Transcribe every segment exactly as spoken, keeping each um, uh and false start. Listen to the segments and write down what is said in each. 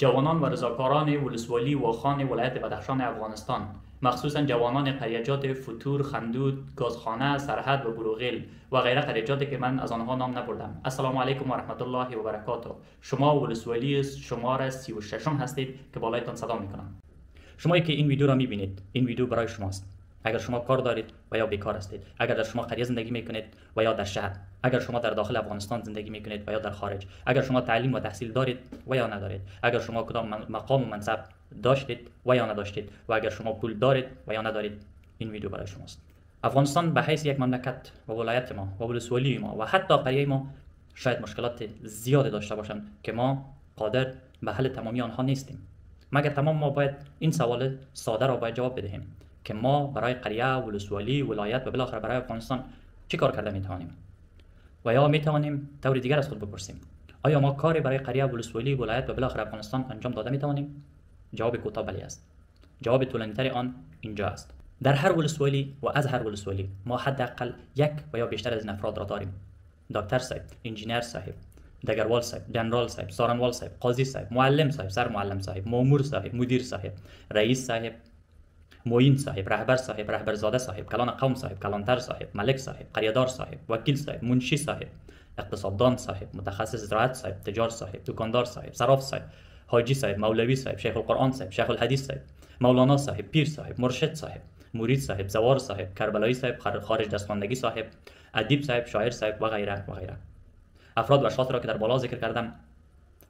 جوانان و رضاکاران ولسوالی واخان ولایت بدخشان افغانستان، مخصوصا جوانان قریجات فتور، خندود، گازخانه، سرحد و بروغیل و غیره قریجاتی که من از آنها نام نبردم. السلام علیکم و رحمت الله و برکاته. شما ولسوالی شماره سی و شش هستید که بالایتان صدا میکنم. شمایی که این ویدیو را میبینید، این ویدیو برای شماست. اگر شما کار دارید و یا بیکار هستید، اگر در شما قریه زندگی میکنید و یا در شهر، اگر شما در داخل افغانستان زندگی میکنید و یا در خارج، اگر شما تعلیم و تحصیل دارید و یا ندارید، اگر شما کدام مقام و منصب داشتید و یا نداشتید و اگر شما پول دارید و یا ندارید، این ویدیو برای شماست. افغانستان به حیث یک مملکت و ولایت ما و ولسوالی ما و حتی قریه ما شاید مشکلات زیاد داشته باشند که ما قادر به حل تمامی آنها نیستیم، مگر تمام ما باید این سوال ساده را باید جواب بدهیم که ما برای قریه، ولسوالی، ولایت و بالاخره برای افغانستان چی کار کرده میتوانیم، و یا میتوانیم طور دیگر از خود بپرسیم آیا ما کاری برای قریه، ولسوالی، ولایت و بالاخره افغانستان انجام داده میتوانیم؟ جواب کوتاه بلی است. جواب طولانی‌تر آن اینجا است. در هر ولسوالی و از هر ولسوالی ما حداقل یک و یا بیشتر از این افراد را داریم: دکتر صاحب، انجینر صاحب، دگروال صاحب، جنرال صاحب، سارنوال صاحب، قاضی صاحب، معلم صاحب، سر معلم صاحب، مامور صاحب، مدیر صاحب، رئیس صاحب، معین صاحب، رهبر صاحب، رهبرزاده صاحب، کلان قوم صاحب، کلانتر صاحب، ملک صاحب، قریه‌دار صاحب، وکیل صاحب، منشی صاحب، اقتصاددان صاحب، متخصص زراعت صاحب، تجار صاحب، دکاندار صاحب، صراف صاحب، حاجی صاحب، مولوی صاحب، شیخ القرآن صاحب، شیخ الحدیث صاحب، مولانا صاحب، پیر صاحب، مرشد صاحب، مرید صاحب، زوار صاحب، کربلایی صاحب، خارج دستماندگی صاحب، ادیب صاحب، شاعر صاحب و غیره و غیره. افراد و اشخاص را که در بالا ذکر کردم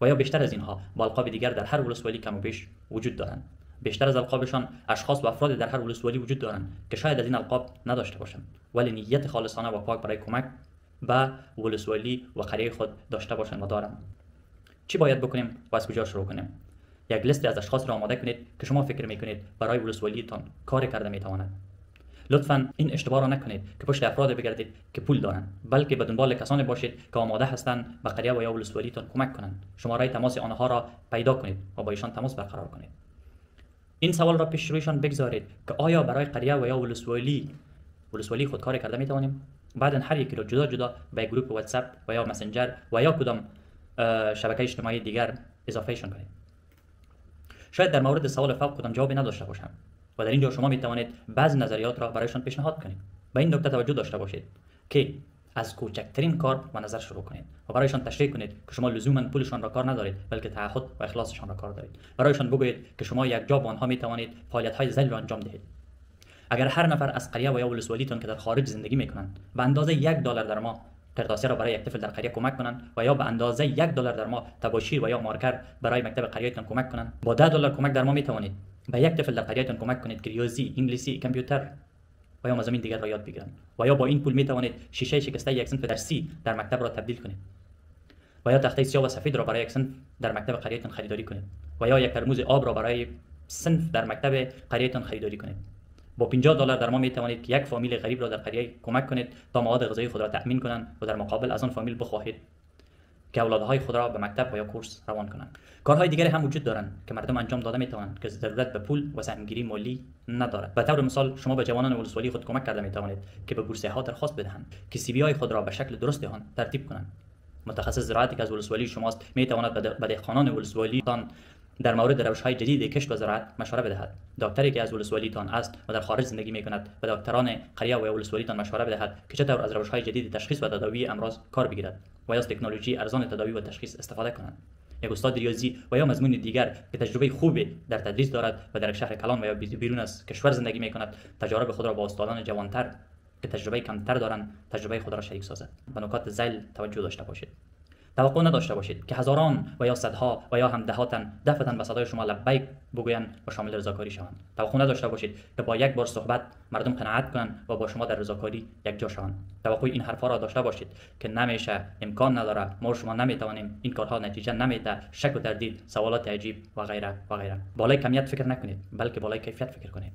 و یا بیشتر از اینها با القاب دیگر در هر ولسوالی کم و بیش وجود دارند. بیشتر از القابشان اشخاص و افراد در هر ولسوالی وجود دارند که شاید از این القاب نداشته باشند، ولی نیت خالصانه و پاک برای کمک به ولسوالی و قریه خود داشته باشند و دارند. چی باید بکنیم و از کجا شروع کنیم؟ یک لیستی از اشخاص را آماده کنید که شما فکر میکنید برای ولسوالیتان کار کرده میتواند. لطفا این اشتباه را نکنید که پشت افراد بگردید که پول دارند، بلکه به دنبال کسانی باشید که آماده هستند به قریه و یا ولسوالیتان کمک کنند. شماره تماس آنها را پیدا کنید و با ایشان تماس برقرار کنید. این سوال را پیش رویشان بگذارید که آیا برای قریه و یا ولسوالی ولسوالی خود کار کرده میتوانیم؟ بعداً هر یکی را جدا جدا به گروپ واتساپ و یا مسنجر و یا کدام شبکه اجتماعی دیگر اضافهشان کنید. شاید در مورد سوال فوق کدام جوابی نداشته باشم و در اینجا شما می توانید بعضی نظریات را برایشان پیشنهاد کنید. به این نکته توجه داشته باشید که از کوچکترین کار و نظر شروع کنید و برایشان تشریح کنید که شما لزوما پولشان را کار ندارید، بلکه تعهد و اخلاصشان را کار دارید. برایشان بگویید که شما یک جا با آنها می توانید فعالیت‌های ذلیل را انجام دهید. اگر هر نفر از قریه و یا ولسوالیتان که در خارج زندگی می‌کنند به اندازه یک دلار در ماه کرتاسیه را برای یک طفل در قریه کمک کنند و یا به اندازه یک دلار در ماه تباشیر و یا مارکر برای مکتب قریه‌تان کمک کنند، با ده دلار کمک در ماه می توانید به یک طفل در قریه‌تان کمک کنید که ریاضی، انگلیسی، کامپیوتر و یا مضامین دیگر را یاد بگیرند، و یا با این پول می توانید شیشه شکسته یک صنف درسی در مکتب را تبدیل کنید، و یا تخته سیاه و سفید را برای یک صنف در مکتب قریه‌تان خریداری کنید، و یا یک ترمز آب را برای صنف در مکتب قریه‌تان خریداری کنید. با پنجاه دلار در ماه می توانید که یک فامیل غریب را در قریه کمک کنید تا مواد غذایی خود را تأمین کنند و در مقابل از آن فامیل بخواهید که اولادهای خود را به مکتب و یا کورس روان کنند. کارهای دیگری هم وجود دارند که مردم انجام داده می توانند که ضرورت به پول و سهمگیری مالی ندارد. به طور مثال شما به جوانان ولسوالی خود کمک کرده می توانید که به بورسیه ها درخواست بدهند که سی وی های خود را به شکل درست آن ترتیب کنند. متخصص زراعتی که از ولسوالی شماست می تواند به دهقانان ولسوالیتان در مورد روش‌های جدید کشت و زراعت مشوره بدهد. دکتری که از ولسوالیتان است و در خارج زندگی می‌کند، به دکتران قریه و ولسوالیتان مشوره بدهد که چطور از روش‌های جدید تشخیص و تداوی امراض کار بگیرد و از تکنولوژی ارزان تداوی و تشخیص استفاده کنند. یک استاد ریاضی و یا مضمون دیگر که تجربه خوبی در تدریس دارد و در شهر کلان و یا بیرون از کشور زندگی می‌کند، تجارب خود را با استادان جوانتر که تجربه کمتر دارند، تجربه خود را شریک سازد. به نکات ذیل توجه داشته باشید. توقع نداشته باشید که هزاران و یا صدها و یا هم دهاتن دفتن به صدای شما لبیک بگویند و شامل رضاکاری شوند. توقع نداشته باشید که با یک بار صحبت مردم قناعت کنند و با شما در رضاکاری یکجا شوند. توقع این حرفا را داشته باشید که نمیشه، امکان نداره، ما شما نمیتوانیم، این کارها نتیجه نمیده، شک و تردید، سوالات عجیب و غیره و غیره. بالای کمیت فکر نکنید، بلکه بالای کیفیت فکر کنید.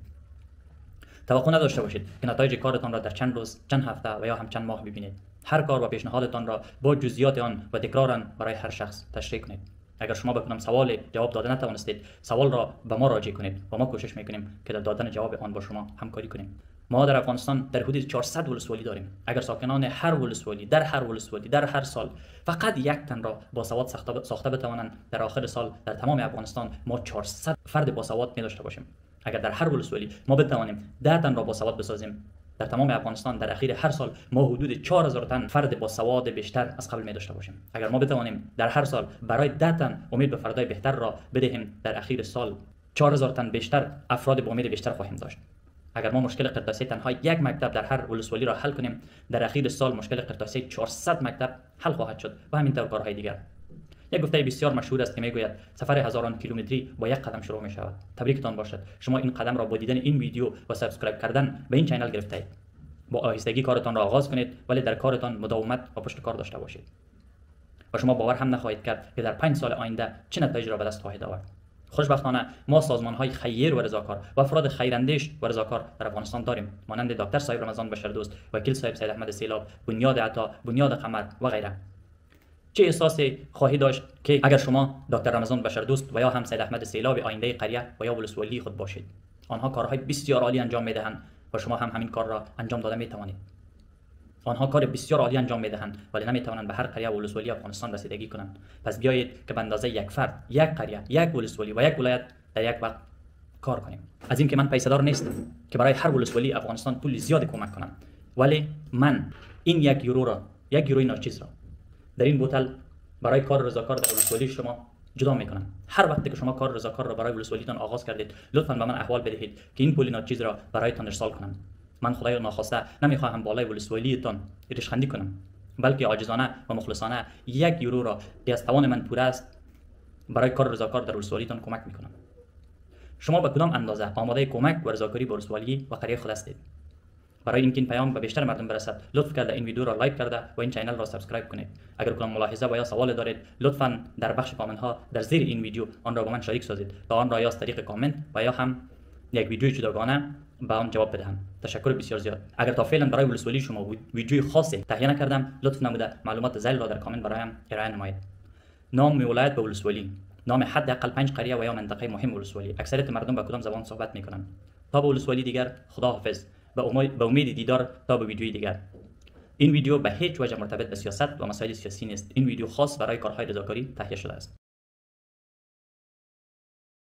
توقع نداشته باشید که نتایج کارتان را در چند روز، چند هفته و یا هم چند ماه ببینید. هر کار و پیشنهادتان را با جزئیات آن و تکرار برای هر شخص تشریح کنید. اگر شما بکنم سوال جواب داده نتوانستید، سوال را به ما راجع کنید و ما کوشش میکنیم که در دادن جواب آن با شما همکاری کنیم. ما در افغانستان در حدود چهارصد ولسوالی داریم. اگر ساکنان هر ولسوالی در هر ولسوالی در هر سال فقط یک تن را باسواد ساخته بتوانند، در آخر سال در تمام افغانستان ما چهارصد فرد باسواد می داشته باشیم. اگر در هر ولسوالی ما بتوانیم ده تن را باسواد بسازیم، در تمام افغانستان در اخیر هر سال ما حدود چهار هزار تن فرد با سواد بیشتر از قبل می داشته باشیم. اگر ما بتوانیم در هر سال برای ده تن امید به فردای بهتر را بدهیم، در اخیر سال چهار هزار تن بیشتر افراد با امید بیشتر خواهیم داشت. اگر ما مشکل قرطاسیه تنها یک مکتب در هر ولسوالی را حل کنیم، در اخیر سال مشکل قرطاسیه چهارصد مکتب حل خواهد شد و همینطور کارهای دیگر. یک گفته بسیار مشهور است که میگوید سفر هزاران کیلومتری با یک قدم شروع می شود. تبریکتان باشد، شما این قدم را با دیدن این ویدیو و سابسکرایب کردن به این چینل گرفته اید. با آهستگی کارتان را آغاز کنید، ولی در کارتان مداومت و پشت کار داشته باشید. و شما باور هم نخواهید کرد که در پنج سال آینده چه نتایجی را به دست خواهید آورد. خوشبختانه ما سازمان های خیر و رضاکار و افراد خیراندیش و رضاکار در افغانستان داریم، مانند دکتر صاحب رمضان بشردوست، وکیل صاحب سید احمد سیلاب، بنیاد عطا، بنیاد قمر و غیره. چه احساسی خواهی داشت که اگر شما دکتر رمضان بشردوست و یا هم سید احمد سیلاب آینده قریه و یا ولسوالی خود باشید؟ آنها کارهای بسیار عالی انجام میدهند و شما هم همین کار را انجام داده میتوانید. آنها کار بسیار عالی انجام میدهند ولی نمیتوانند به هر قریه و ولسوالی افغانستان رسیدگی کنند. پس بیایید که به اندازه یک فرد، یک قریه، یک ولسوالی و یک ولایت در یک وقت کار کنیم. از اینکه من پیسه‌دار نیستم که برای هر ولسوالی افغانستان پول زیاد کمک کنم، ولی من این یک یورو را، یک یوروی ناچیز را در این بوتل برای کار رضاکار در ولسوالی شما جدا میکنم. هر وقتی که شما کار رضاکار را برای ولسوالیتان آغاز کردید، لطفاً به من احوال بدهید که این پول ناچیز را برایتان ارسال کنم. من خدای ناخواسته نمیخواهم بالای ولسوالیتان ریشخندی کنم، بلکه عاجزانه و مخلصانه یک یورو را که از توان من پوره است برای کار رضاکار در ولسوالیتان کمک میکنم. شما به کدام اندازه آماده کمک و رضاکاری به ولسوالی و قریه خود هستید؟ برای اینکه این پیام به بیشتر مردم برسد، لطف کرده این ویدیو را لایک کرده و این چینل را سابسکرایب کنید. اگر کدام ملاحظه و یا سوال دارید، لطفاً در بخش کامنت ها در زیر این ویدیو آن را با من شریک سازید تا آن را یا از طریق کامنت و یا هم یک ویدیو جداگانه به آن جواب بدهم. تشکر بسیار زیاد. اگر تا فعلا برای ولسوالی شما ویدیوی خاصی تهیه نکردم، لطف نموده معلومات ذیل را در کامنت برایم ارائه نمایید. نام ولایت به ولسوالی، نام حداقل پنج قریه و یا منطقه مهم ولسوالی. اکثریت مردم به کدام زبان صحبت میکنند؟ تا به ولسوالی دیگر، خداحافظ. به امید دیدار تا به ویدیوی دیگر. این ویدیو به هیچ وجه مرتبط به سیاست و مسائل سیاسی نیست. این ویدیو خاص برای کارهای رضاکاری تهیه شده است.